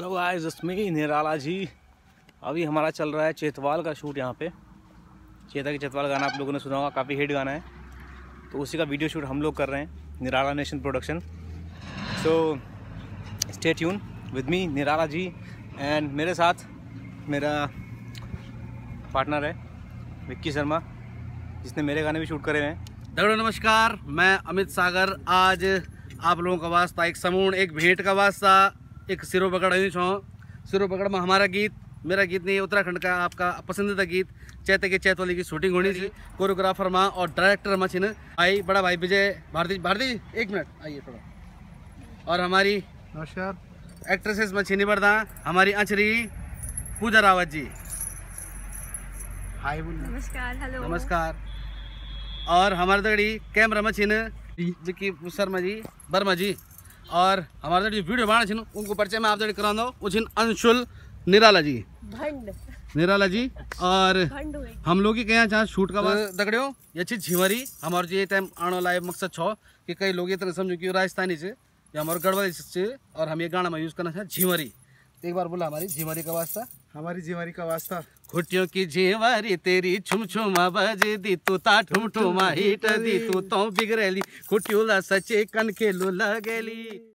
Hello guys, इसमें निराला जी। अभी हमारा चल रहा है चेतवाल का शूट यहाँ पे। चेता की चेतवाल गाना आप लोगों ने सुना होगा, काफ़ी हिट गाना है, तो उसी का वीडियो शूट हम लोग कर रहे हैं, Nirala nation production. So stay tune with me Nirala ji and मेरे साथ मेरा पार्टनर है विक्की शर्मा, जिसने मेरे गाने भी शूट करे हुए हैं। दगड़ो नमस्कार, मैं अमित सागर। आज आप लोगों का वास्ता एक समूह, एक भेंट का वास्ता, एक सिरो पकड़ आई छो। सिरो पकड़ में हमारा गीत, मेरा गीत नहीं, उत्तराखंड का आपका पसंदीदा गीत चैता की चैतवाल की शूटिंग होनी थी। कोरियोग्राफर माँ और डायरेक्टर माँ छिन भाई, बड़ा भाई विजय भारती। एक मिनट आइए थोड़ा। और हमारी नमस्कार एक्ट्रेसेस माँ छिनी बरदा, हमारी अंचरी पूजा रावत जी। हाय बोल। नमस्कार। हेलो नमस्कार। और हमारे दगड़ी कैमरा माँ छिन विक्की शर्मा जी, बर्मा जी। और हमारे वीडियो बना छिन, उनको परिचय में आप जड़ी करा दो। वो छिन अंशुल निराला जी, भंड निराला जी। और हम लोग ही क्या चाह शूट का दगड़ियों, ये अच्छी झीवरी हमारो जी टाइम आने लाइव मकसद छो कि कई लोग ये तरह समझो कि राजस्थानी से या हमारे गढ़वाली से, और हम ये गाना में यूज़ करना चाहें झीवरी। एक बार बोला हमारी झीवरी का वास्ता, हमारी झीवरी का वास्ता। खुटियों की झीवरी तेरी छुमछुमा बज दी, तू ता ठुमठुमा हिट दी, तू तो बिगड़ेली खुटियोला सचे कन खेलू लगेली।